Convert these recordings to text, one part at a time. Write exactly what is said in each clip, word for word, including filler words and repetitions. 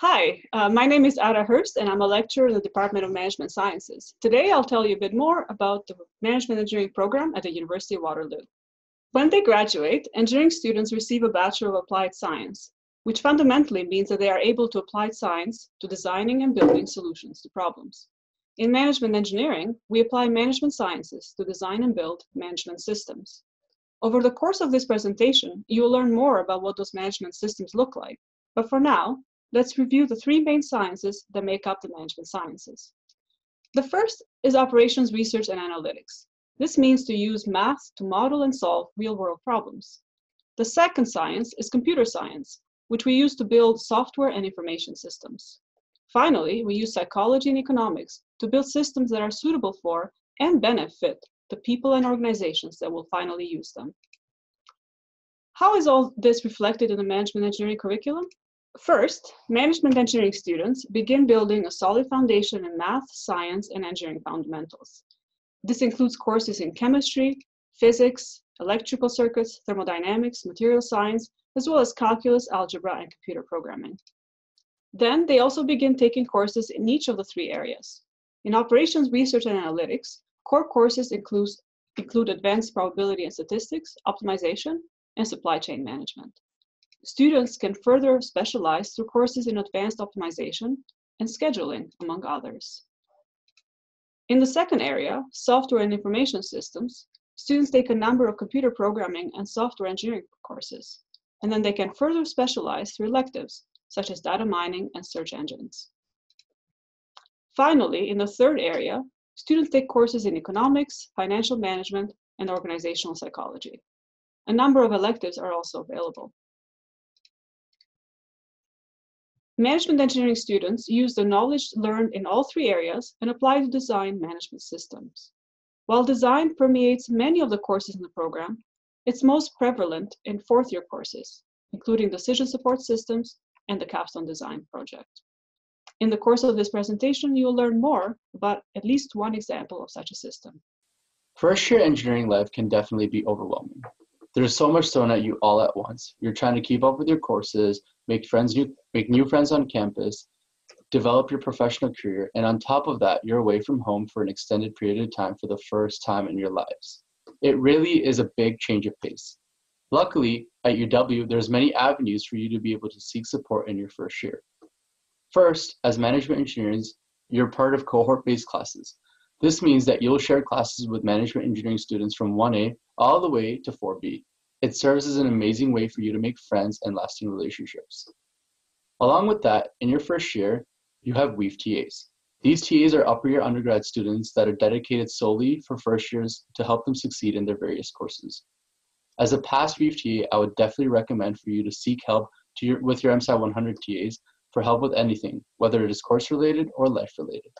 Hi, uh, my name is Ada Hurst and I'm a lecturer in the Department of Management Sciences. Today I'll tell you a bit more about the Management Engineering program at the University of Waterloo. When they graduate, engineering students receive a Bachelor of Applied Science, which fundamentally means that they are able to apply science to designing and building solutions to problems. In Management Engineering, we apply Management Sciences to design and build management systems. Over the course of this presentation, you will learn more about what those management systems look like, but for now, let's review the three main sciences that make up the management sciences. The first is operations, research, and analytics. This means to use math to model and solve real-world problems. The second science is computer science, which we use to build software and information systems. Finally, we use psychology and economics to build systems that are suitable for and benefit the people and organizations that will finally use them. How is all this reflected in the management engineering curriculum? First, management engineering students begin building a solid foundation in math, science, and engineering fundamentals. This includes courses in chemistry, physics, electrical circuits, thermodynamics, material science, as well as calculus, algebra, and computer programming. Then they also begin taking courses in each of the three areas. In operations, research, and analytics, core courses include, include advanced probability and statistics, optimization, and supply chain management. Students can further specialize through courses in advanced optimization and scheduling, among others. In the second area, software and information systems, students take a number of computer programming and software engineering courses, and then they can further specialize through electives, such as data mining and search engines. Finally, in the third area, students take courses in economics, financial management, and organizational psychology. A number of electives are also available. Management engineering students use the knowledge learned in all three areas and apply to design management systems. While design permeates many of the courses in the program, it's most prevalent in fourth-year courses, including decision support systems and the capstone design project. In the course of this presentation, you'll learn more about at least one example of such a system. First-year engineering life can definitely be overwhelming. There's so much thrown at you all at once. You're trying to keep up with your courses, make friends, new, make new friends on campus, develop your professional career, and on top of that, you're away from home for an extended period of time for the first time in your lives. It really is a big change of pace. Luckily, at U W, there's many avenues for you to be able to seek support in your first year. First, as management engineers, you're part of cohort-based classes. This means that you'll share classes with management engineering students from one A all the way to four B. It serves as an amazing way for you to make friends and lasting relationships. Along with that, in your first year, you have WEEF T As. These T As are upper year undergrad students that are dedicated solely for first years to help them succeed in their various courses. As a past WEEF T A, I would definitely recommend for you to seek help to your, with your M S C one hundred T As for help with anything, whether it is course-related or life-related.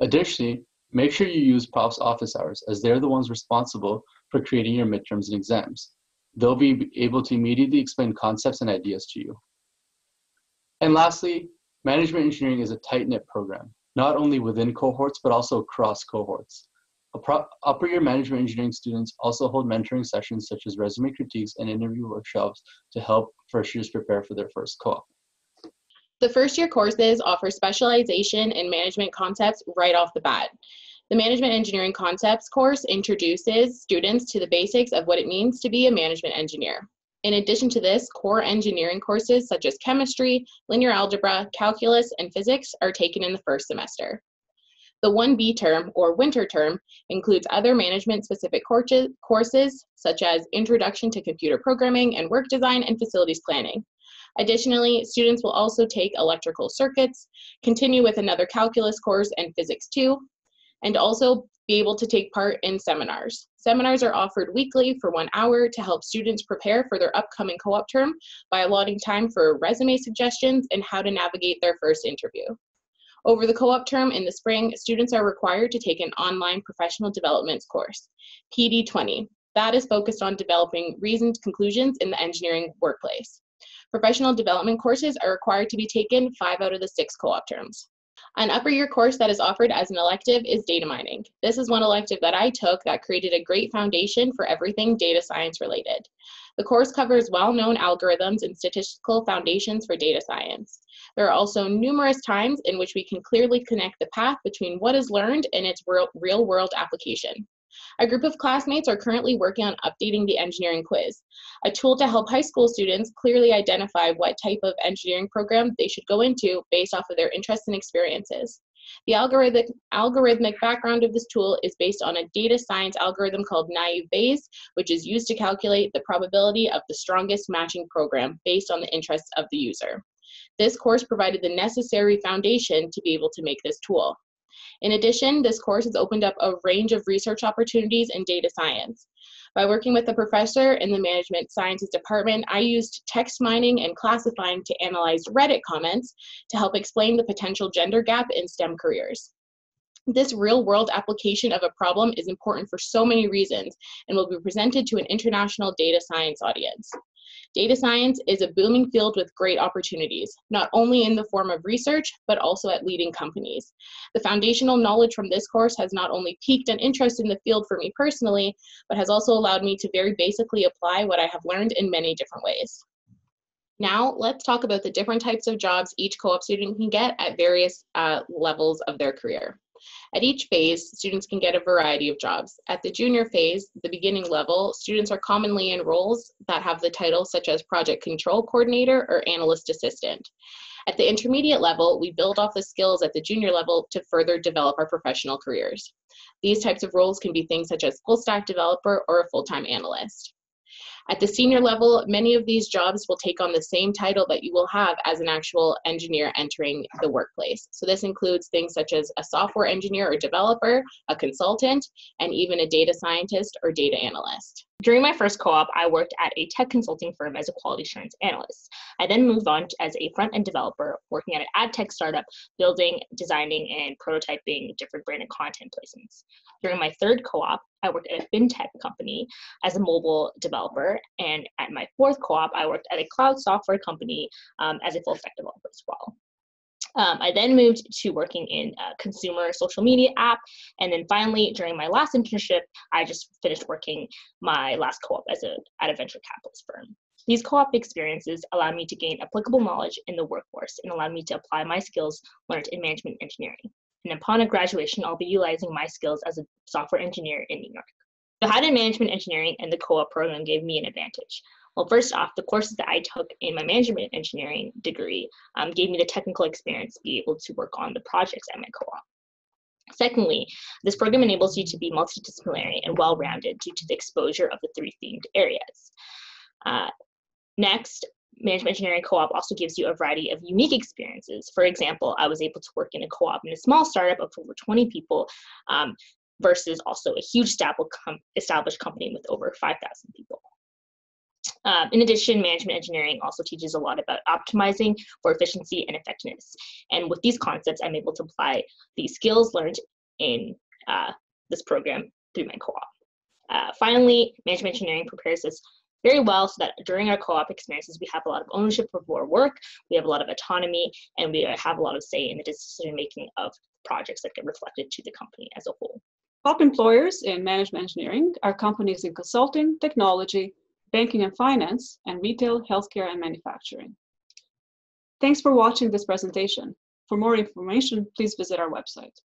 Additionally, make sure you use Prof's office hours, as they're the ones responsible for creating your midterms and exams. They'll be able to immediately explain concepts and ideas to you. And lastly, management engineering is a tight-knit program, not only within cohorts, but also across cohorts. Upper year management engineering students also hold mentoring sessions such as resume critiques and interview workshops to help first years prepare for their first co-op. The first year courses offer specialization in management concepts right off the bat. The Management Engineering Concepts course introduces students to the basics of what it means to be a management engineer. In addition to this, core engineering courses such as chemistry, linear algebra, calculus, and physics are taken in the first semester. The one B term, or winter term, includes other management-specific courses such as Introduction to Computer Programming and Work Design and Facilities Planning. Additionally, students will also take electrical circuits, continue with another calculus course and physics two, and also be able to take part in seminars. Seminars are offered weekly for one hour to help students prepare for their upcoming co-op term by allotting time for resume suggestions and how to navigate their first interview. Over the co-op term in the spring, students are required to take an online professional development course, P D twenty. That is focused on developing reasoned conclusions in the engineering workplace. Professional development courses are required to be taken five out of the six co-op terms. An upper year course that is offered as an elective is data mining. This is one elective that I took that created a great foundation for everything data science related. The course covers well-known algorithms and statistical foundations for data science. There are also numerous times in which we can clearly connect the path between what is learned and its real-world application. A group of classmates are currently working on updating the engineering quiz, a tool to help high school students clearly identify what type of engineering program they should go into based off of their interests and experiences. The algorithmic, algorithmic background of this tool is based on a data science algorithm called Naive Bayes, which is used to calculate the probability of the strongest matching program based on the interests of the user. This course provided the necessary foundation to be able to make this tool. In addition, this course has opened up a range of research opportunities in data science. By working with a professor in the Management Sciences department, I used text mining and classifying to analyze Reddit comments to help explain the potential gender gap in STEM careers. This real-world application of a problem is important for so many reasons and will be presented to an international data science audience. Data science is a booming field with great opportunities, not only in the form of research, but also at leading companies. The foundational knowledge from this course has not only piqued an interest in the field for me personally, but has also allowed me to very basically apply what I have learned in many different ways. Now, let's talk about the different types of jobs each co-op student can get at various uh, levels of their career. At each phase, students can get a variety of jobs. At the junior phase, the beginning level, students are commonly in roles that have the title such as project control coordinator or analyst assistant. At the intermediate level, we build off the skills at the junior level to further develop our professional careers. These types of roles can be things such as full stack developer or a full-time analyst. At the senior level, many of these jobs will take on the same title that you will have as an actual engineer entering the workplace. So this includes things such as a software engineer or developer, a consultant, and even a data scientist or data analyst. During my first co-op, I worked at a tech consulting firm as a quality assurance analyst. I then moved on as a front-end developer, working at an ad tech startup, building, designing, and prototyping different brand and content placements. During my third co-op, I worked at a fintech company as a mobile developer, and at my fourth co-op, I worked at a cloud software company um, as a full-stack developer as well. Um, I then moved to working in a consumer social media app, and then finally, during my last internship, I just finished working my last co-op as a, at a venture capitalist firm. These co-op experiences allowed me to gain applicable knowledge in the workforce and allowed me to apply my skills learned in management engineering. And upon graduation, I'll be utilizing my skills as a software engineer in New York. So how did management engineering and the co-op program give me an advantage? Well, first off, the courses that I took in my management engineering degree um, gave me the technical experience to be able to work on the projects at my co-op. Secondly, this program enables you to be multidisciplinary and well-rounded due to the exposure of the three themed areas. Uh, next, management engineering co-op also gives you a variety of unique experiences. For example, I was able to work in a co-op in a small startup of over twenty people um, versus also a huge established company with over five thousand people. Um, in addition, management engineering also teaches a lot about optimizing for efficiency and effectiveness. And with these concepts, I'm able to apply the skills learned in uh, this program through my co-op. Uh, finally, management engineering prepares us very well so that during our co-op experiences, we have a lot of ownership of our work, we have a lot of autonomy, and we have a lot of say in the decision-making of projects that get reflected to the company as a whole. Top employers in management engineering are companies in consulting, technology, banking and finance, and retail, healthcare, and manufacturing. Thanks for watching this presentation. For more information, please visit our website.